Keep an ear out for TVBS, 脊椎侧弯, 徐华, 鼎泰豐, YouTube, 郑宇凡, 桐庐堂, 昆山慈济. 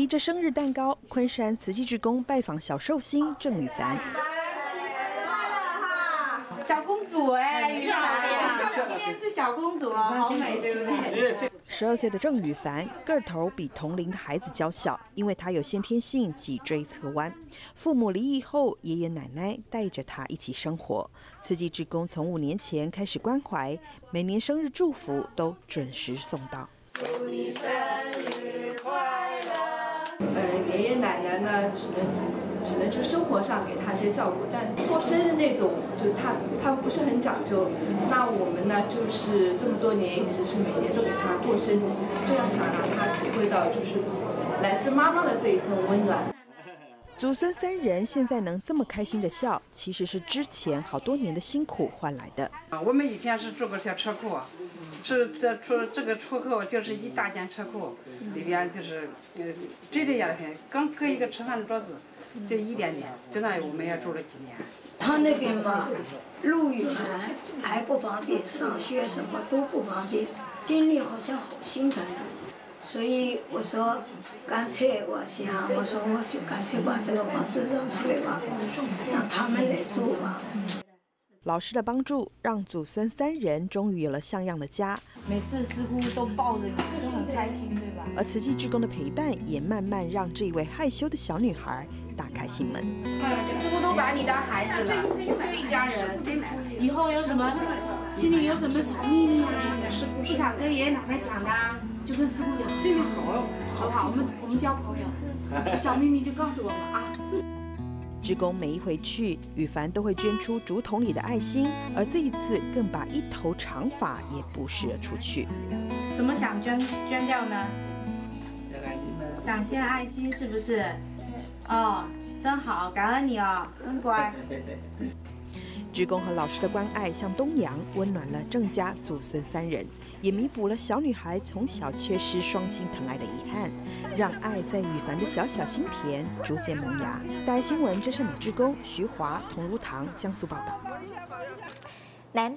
提着生日蛋糕，昆山慈济志工拜访小寿星郑宇凡。小公主哎，宇凡呀，今天是小公主哦，好美，对不对？ 12岁的郑宇凡个头比同龄的孩子较小，因为他有先天性脊椎侧弯。父母离异后，爷爷奶奶带着他一起生活。慈济志工从5年前开始关怀，每年生日祝福都准时送到。祝你生日快乐！爷爷奶奶呢，只能就生活上给他一些照顾，但过生日那种，就是他们不是很讲究。那我们呢，就是这么多年一直是每年都给他过生日，这样想让他体会到就是来自妈妈的这一份温暖。祖孙3人现在能这么开心的笑，其实是之前好多年的辛苦换来的。啊，我们以前是住过小车库，是这个出口就是一大间车库，里边就是这里也很刚搁一个吃饭的桌子。 就1点点，就那我们也住了几年。他那边嘛，路远，还不方便，上学什么都不方便，心里好像好心疼。所以我说，干脆我想，我说我就干脆把这个房子让出来吧，让他们来住吧。老师的帮助，让祖孙3人终于有了像样的家。每次似乎都抱着你，都很开心，对吧？而慈济志工的陪伴，也慢慢让这一位害羞的小女孩。 打开心门，似乎都把你当孩子了，就一家人。以后有什么心里有什么小秘密啊，不想跟爷爷奶奶讲的，就跟师姑讲，心里好，好不好？我们交朋友，小秘密就告诉我们啊。志工每一回去，宇凡都会捐出竹筒里的爱心，而这一次更把一头长发也布施了出去。怎么想捐掉呢？想献爱心是不是？ 哦，真好，感恩你哦，真乖。志工和老师的关爱像东洋，温暖了郑家祖孙3人，也弥补了小女孩从小缺失双亲疼爱的遗憾，让爱在宇凡的小小心田逐渐萌芽。大爱新闻，真善美志工徐华，桐庐堂，江苏报道。